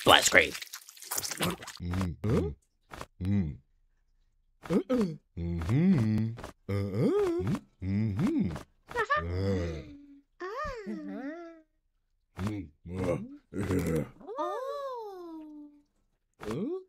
Splat Screen. Oh.